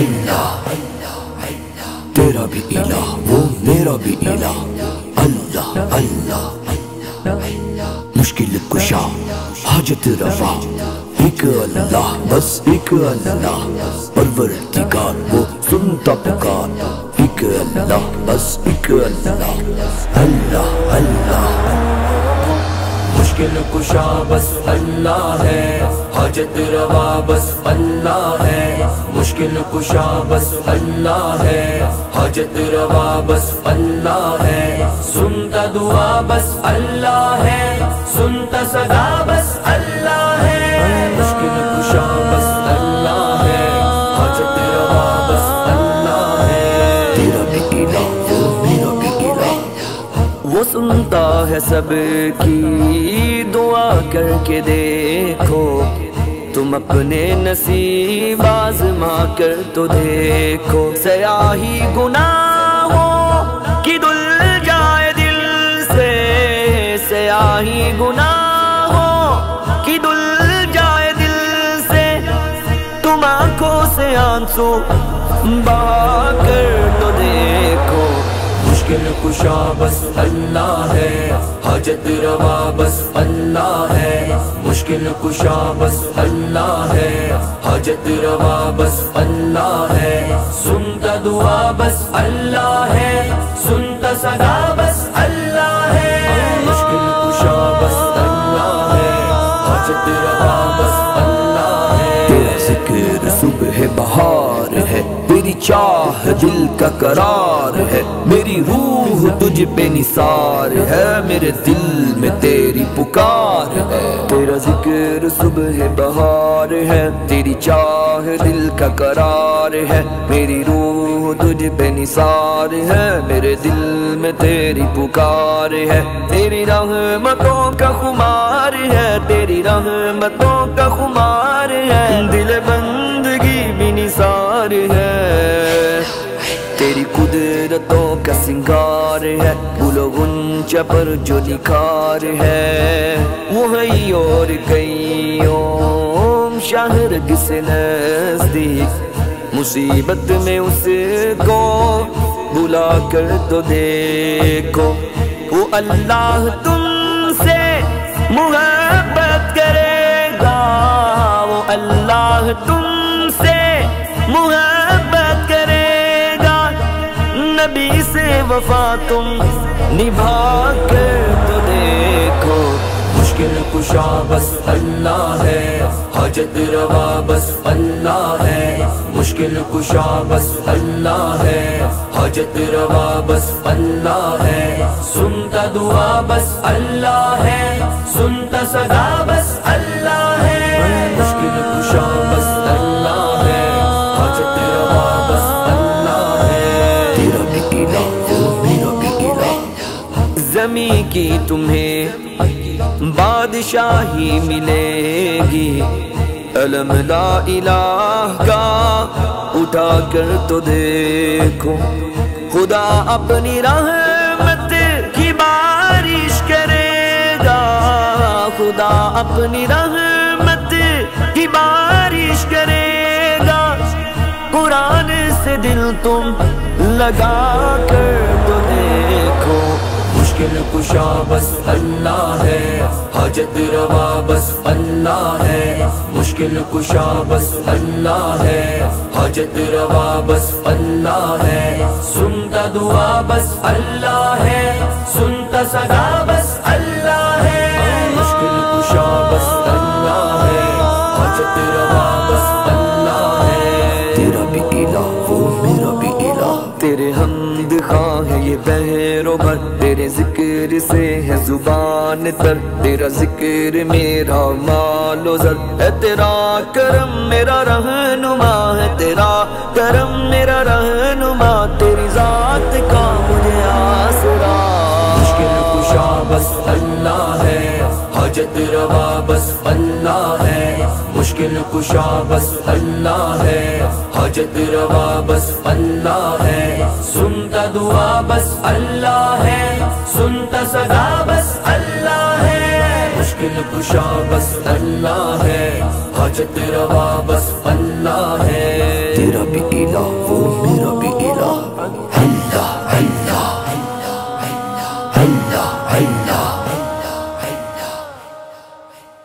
अल्लाह तेरा भी इलाह वो मेरा भी इलाह अल्लाह अल्लाह मुश्किल कुशा हाजत रफा एक अल्लाह बस एक अल्लाह परवरदिगार वो सुनता पुकार एक अल्लाह बस एक अल्लाह अल्लाह अल्लाह मुश्किल कुशा बस अल्लाह है हाजत रवा बस अल्लाह है मुश्किल कुशा बस अल्लाह है हाजत रवा बस अल्लाह है सुनता दुआ बस अल्लाह है सुनता सदा बस अल्लाह है मुश्किल कुशा बस अल्लाह है हाजत रवा बस अल्लाह है तेरा भी इलाह वो मेरा भी इलाह वो सुनता है सबकी दुआ करके देखो तुम अपने नसीब आजमा कर तो देखो स्याही गुनाहों की धुल जाए दिल से स्याही गुनाहों की धुल जाए दिल से तुम आंखों से आंसू बहा कर तो देखो मुश्किल कुशा बस अल्लाह है हाजत रवा बस अल्लाह है मुश्किल कुशा बस अल्लाह है हाजत रवा बस अल्लाह है सुनता दुआ बस अल्लाह है सुनता सदा बस अल्लाह है मुश्किल कुशा बस अल्लाह है हाजत रवा बस अल्लाह है तेरा जिक्र सुबह बहार है तेरी चाह दिल का करार है मेरी रूह तुझ पे निसार है मेरे दिल में तेरी पुकार है तेरा जिक्र सुबह बहार है तेरी चाह दिल का करार है मेरी रूह तुझ पे निसार है मेरे दिल में तेरी पुकार है तेरी रहमतों का खुमार है तेरी रहमतों का खुमार है दिल बंदगी भी निसार है तेरी कुदरतों का सिंगार है गुलो गुंच पर जो निखार है वो है और कई ओम शहर किसे नजदीक मुसीबत में उसको बुला कर तो देखो वो अल्लाह तुमसे मुहब्बत करेगा वो अल्लाह तुमसे मुहब्बत करेगा नबी से वफा तुम निभा कर तो देखो मुश्किल कुशा बस अल्लाह है हाजत रवा बस अल्लाह है मुश्किल कुशा बस अल्लाह है हाजत रवा बस अल्लाह है सुनता दुआ बस अल्लाह है सुनता सदा बस अल्लाह है मुश्किल कुशा बस अल्लाह है हाजत रवा बस अल्लाह है तेरा भी इलाह वो मेरा भी इलाह जमी की तुम्हें बादशाही मिलेगी अलम ला इलाह का उठा कर तो देखो खुदा अपनी रहमत की बारिश करेगा खुदा अपनी रहमत की बारिश करेगा कुरान से दिल तुम लगा कर तो देखो मुश्किल कुशा बस अल्लाह है हाजत रवा बस अल्लाह है मुश्किल कुशा बस अल्लाह है हाजत रवा बस अल्लाह है सुनता दुआ बस अल्लाह है सुनता सदा बस अल्लाह है मुश्किल कुशा बस अल्लाह है हाजत रवा बस अल्लाह है तेरा भी इलाह वो मेरा भी इलाह तेरे हमद खां है ये बहरो भर तेरे जिक्र से है जुबान तर तेरा जिक्र मेरा मालो जर है तेरा करम मेरा रहनुमा है तेरा करम मेरा रहनुमा तेरी जात का मुझे आसरा मुश्किल कुशा बस अल्लाह है हाजत रवा बस अल्लाह है मुश्किल कुशा बस अल्लाह है हाजत रवा बस अल्लाह है सुनता दुआ बस अल्लाह है सुनता सदा बस अल्लाह है मुश्किल कुशा बस अल्लाह है हाजत रवा बस अल्लाह है तेरा भी इलाह मेरा वो मेरा भी इलाह अल्लाह अल्लाह अल्लाह अल्लाह अल्लाह।